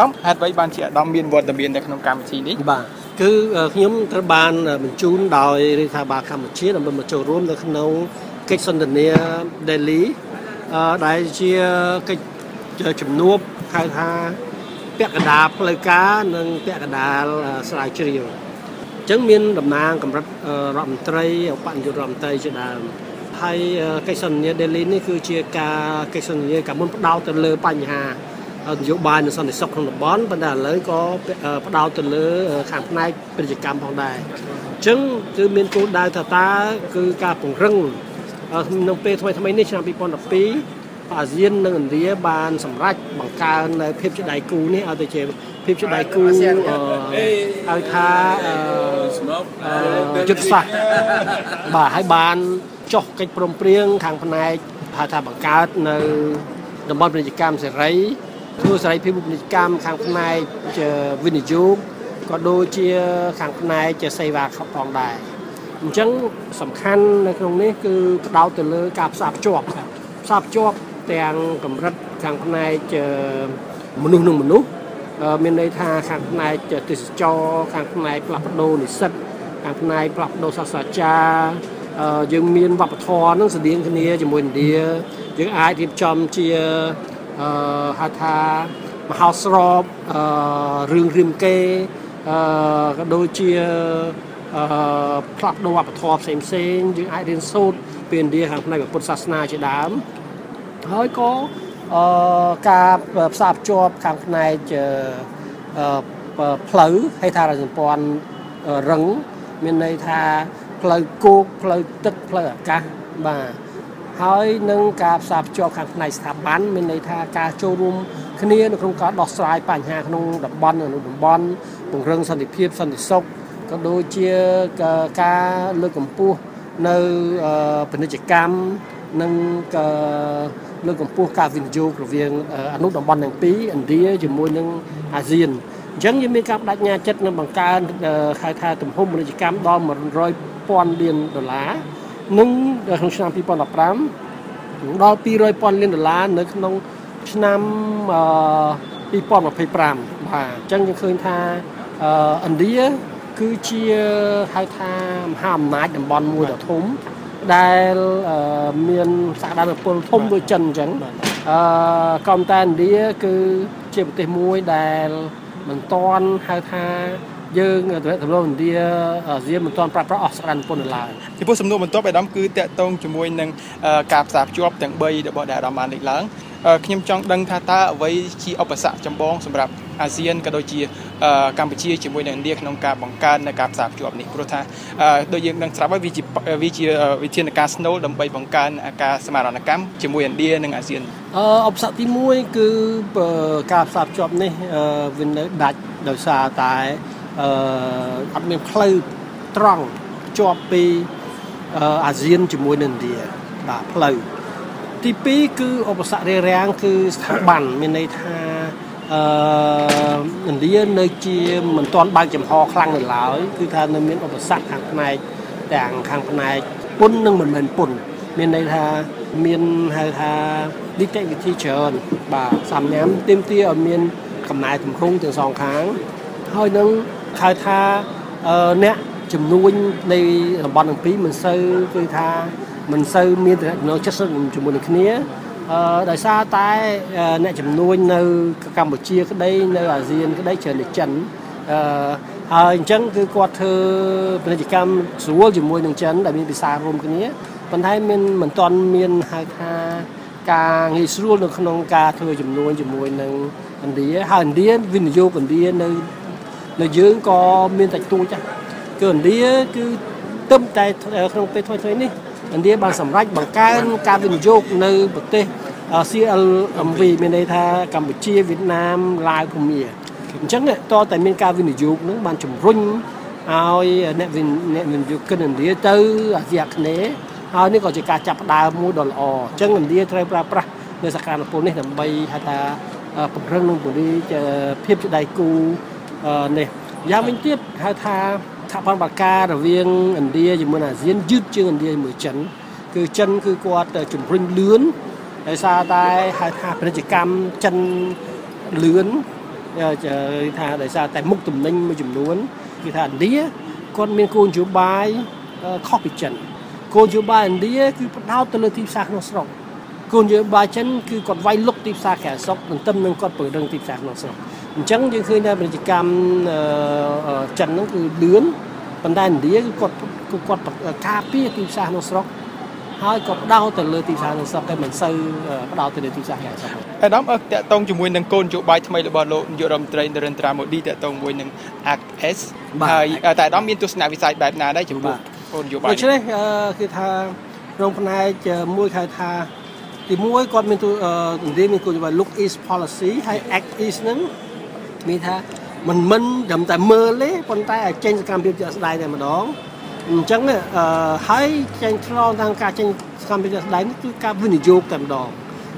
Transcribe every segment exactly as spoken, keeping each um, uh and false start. đóng hạt vậy ban chị đóng miền vườn đặc biệt đặc nông cam gì đấy bà cứ nhóm các bạn mình chun đòi thà bà cầm một chiếc là mình một chỗ rôm là không nấu cái sân đền này đại lý đại chia cái chấm nuốt khai thác bẹt cả đà plei cá nâng bẹt cả đà sài chiều chứng minh đầm nang cầm rập rậm tây ở bạn chụp rậm tây chợ đà hay cái sân này đại lý này cứ chia cả cái sân này cả môn bắt đầu từ lơ bành hà dụ bài nó sau này sọc không được bón vấn đề lớn có bắt đầu từ lứa hàng nay bây giờ cầm phòng đài chứng cứ miền cố đài thà ta cứ cả vùng rừng nông pe thôi thay mấy nít làm bị con đập pí ở riêng nông địa bàn sầm rách bằng ca này phim chữ đại cù này ở từ chế phim chữ đại cù ở tha chụp sạc bà hai bàn cho cái prom priêng hàng phòng này thà thà bằng ca nơi đồng bào bây giờ cầm sẽ lấy tôi sẽ lấy phim bục cam hàng này chờ video có đôi chia hàng này chờ xây và học toàn đài chẳng sầm khăn là không đấy cứ đào từ lưới cạp sạp chọc sạp chọc tiền cầm rất hàng này chờ một nút một nút bên đây tha hàng này chờ từ cho hàng này lập đồ để sạch hàng này lập đồ sạch sạch cha dương miền vọc thò nó sẽ điên cái này chỉ muốn đi những ai thì chăm chia hà tha hào sọp rừng rìm kê đôi chia plug đồ vật thọp xem xem những ai đến sốt tiền đi hàng này của quân sasna chỉ đám hơi có cả sạp cho hàng này chờ phứ hay tha là dùng pon rừng miền này tha phứ cột phứ tức phứ cả mà hơi nâng cả sạp cho hàng này sạp bán mình lấy tha cả showroom khi nãy nó không có đọt sài bản hàng không đập bắn rồi đập bắn vùng rừng sân thì phim sân thì sốc có đôi chia cả lưỡi cầm pua nơi phần nơi cam nâng lưỡi cầm pua cả vườn du của viên anh út đập bắn hàng pí anh đĩa chỉ mua nâng ASEAN giống như mấy cặp đại nhà chất nó bằng ca khai thác tầm hôm nơi cam đo mà rồi pon liền đổ lá nâng trong năm pi pon đập rám đo pi rồi pon lên đổ lá nơi nông năm pi pon đập phi pram và chẳng những khơi tha ẩn đĩa cứ chia khai tha hàm nái đầm bòn mua đập thúng đai miền xã đa đập bồn thúng với chân chẳng còn ta ẩn đĩa cứ chia một tay muối đai mình toan khai tha dương tụi thằng lô mình đi ở riêng mình toàn prapra Australia còn lại thì phố sầm nô mình toàn phải đóng cứ tẹt tông cho môi nâng cạp sạp chuột tặng bay để bảo đảm đảm bảo lịch lãng khi nhâm trong đăng thà ta với chi ốc sạ trong bóng sầm rạp ASEAN cả đôi chia Campuchia chỉ môi nâng đi nông cạp bằng can là cạp sạp chuột này prota đôi dương đăng sạp với vị trí vị trí vị trí là cá sấu đầm bay bằng can cá smarana cam chỉ môi nâng đi nâng ASEAN ốc sạ thì môi cứ cạp sạp chuột này vinh đặt đầu xa tại ăn miếng khơi trăng cho pi ASEAN chỉ môi nền địa đã khơi thì pi cứ ở xã Đê Rang cứ bản miền này tha nền địa nơi chi mình toàn ban chấm ho khăng người lão cứ tha nơi miền ở xã hàng này đảng hàng này bún nương mình mình bún miền này tha miền hay tha đi chạy vị trí trơn bà sắm nhám tiêm tia ở miền cầm này thủng không từ sòng kháng hơi nâng khai tha nè chùm nuôi đây là bọn đồng phí mình sư cây tha mình sư miên nó chất sơn chùm mình khía đại sa tay nè chùm nuôi nơi Campuchia cái đây nơi ASEAN cái đấy chờ để chấn hơi chấn cứ qua thơ bên Việt Nam xuống chùm nuôi đường chấn đại miên bị xa rôm cái nhé còn thấy miên mình toàn miên hai tha cả nghỉ xuống được không cả thơ chùm nuôi chùm nuôi nâng anh đĩa hai anh đĩa vinh vô còn đĩa nơi là dưỡng có miền tây tu chắc cứ đĩa cứ tôm tay không tay thôi thôi ní anh đĩa bằng sầm rách bằng cá cá vịnh dục nơi bậc tê xê lờ ẩm vị miền đây tha Campuchia Việt Nam Lào cùng mìa chắc này to tại miền cá vịnh dục nước bàn chủng rung ơi nẹt vịnh nẹt vịnh dục cần anh đĩa tư giặc nế ơi nếu còn chỉ cá chập đào mua đồ lò chắc anh đĩa trai pra pra nơi sạc đàn phun này làm bay hay là bậc răng luôn của đi phép đại cu này giá minh tiếp hai tha tháp văn bạc ca là viên ẩn đia gì mới là diễn dứt chứ ẩn đia mười chấn cứ chân cứ qua chủng rinh lướn tại sao tay hai tha bên chỉ cam chân lướn thà để sao tại mục tùm ninh mà chùm nuốn vì thà đĩa con miền côn chú bài khóc bị chẩn côn chú bài đĩa cứ đau từ lời tiếp sạc nó sọc côn chú bài chân cứ còn vay lúc tiếp sạc khẻ sọc đừng tâm đừng con bự đừng tiếp sạc nó sọc chẳng như khi nào mình chỉ cầm chẩn nó cứ đứn vấn đề đĩa cứ còn cứ còn cà phê tiếp sạc nó sọc hơi còn đau từ lời tiếp sạc nó sọc cái mình sâu bắt đầu từ lời tiếp sạc khẻ sọc cái đó tệ tông chỉ muốn nâng côn chỗ bài thay đổi bờ lộ nhiều đồng tiền để ra một đi tệ tông muốn nâng ác ét tại đó miền tây này visa bảy na đấy chỉ buộc côn chỗ bài. Đấy khi tha rong phan hai chờ mua khai tha thì mua con miền tây đi miền côn chỗ bài look is policy hay act is nứng miền tha mình minh đậm tại mơ lấy con tay ở trên cam biên giới này mà đó chẳng là hãy trên lo thang cả trên cam biên giới này cứ cam vun nhiều tầm đó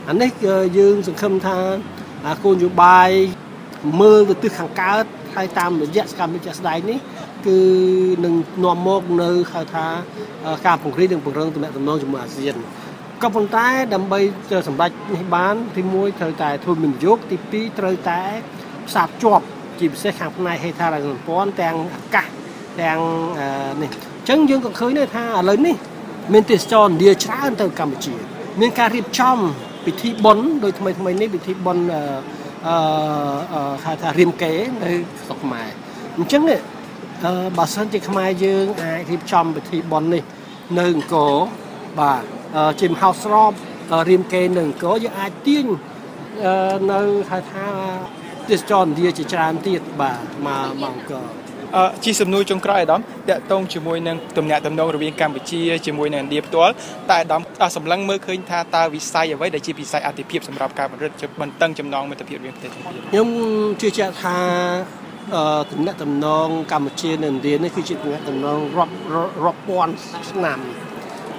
anh ấy dương sừng khâm tha côn chú bài mơ từ khẳng cá hai tam để dẹt cam để dẹt đấy ní cứ nâng nòm mộc nâng khai thác cam phụng khí đừng phụng răng tụi mẹ tụi non chúng mà diện các vận tải đầm bay chờ sầm bạch bán thì mua thời tài thôi mình dốt thì tí thời tài sạp chọp chỉ xe khẳng này hay tha là con tàng cả tàng này trứng dương còn khơi này tha lớn ní mình tiệt tròn địa trá hơn từ Campuchia mình cà ri trong bị thi bón đôi thay thay này bị thi bón khai thác riêng kế nơi sọc mài chẳng đấy bà sơn chỉ khai dương ai thì chăm bị thi bón này nâng cổ bà chìm house rob riêng kế nâng cổ giữa ai tiên nơi khai thác discount địa chỉ tràn tiệt bà mà bằng cờ chỉ sầm nuôi trong cõi đó, đại tông chỉ môi nâng tầm nhẹ tầm nông rồi bên Campuchia chỉ môi nâng điệp tuấn, tại đó ta sầm lăng mơ khơi tha ta vì sai ở với đại chi vì sai ăn tiệp tiệp sầm rạp cả một rất bận tăng trầm nông mà tập tiệp riêng tiệp. Nhưng chưa chắc tha tầm nhẹ tầm nông Campuchia nền điên ấy khi chuyện nhẹ tầm nông rock rock one nằm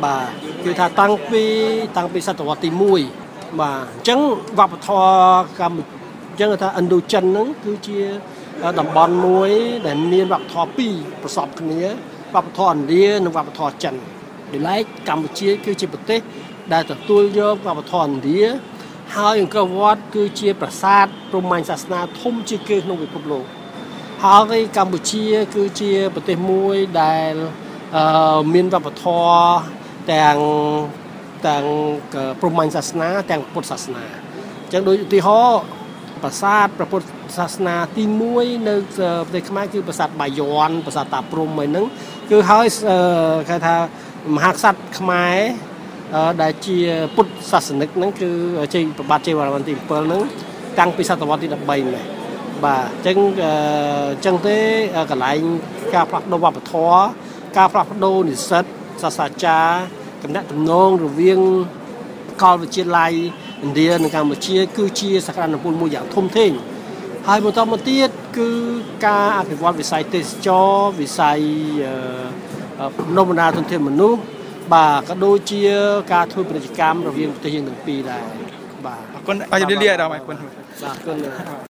bà khi tha tăng pi tăng pi sát tàu tìm mui mà trắng vọc thò cam trắng người ta Ấn Độ chân nó cứ chia đầm bòn muối để miền bắc thọ pi và sọp cái này bắc thọn đi nó bắc thọ trần để lấy Campuchia cứ chia bờ tết đại tập tôi do bắc thọn đi hai những cái vót cứ chia bờ sát Roman Sasna thôm chia kêu nông nghiệp bộc lộ hai cái Campuchia cứ chia bờ tết muối đại miền bắc thọ tàng tàng Roman Sasna tàng Phật Sasna chẳng đối thì họ bờ sát Phậtศาสนาទី មួយ នៅប្រទេសខ្មែរគឺប្រាសាទបាយ័នប្រាសាទតាព្រហ្មឯហ្នឹងគឺហើយ hai một tấm một tiết cứ ca phải quan về sai tết cho về sai nông na thôn thêm một nút bà các đôi chia ca thôi một chỉ cam rồi viên thể hiện từng pì là bà con ai đi lia đâu mày con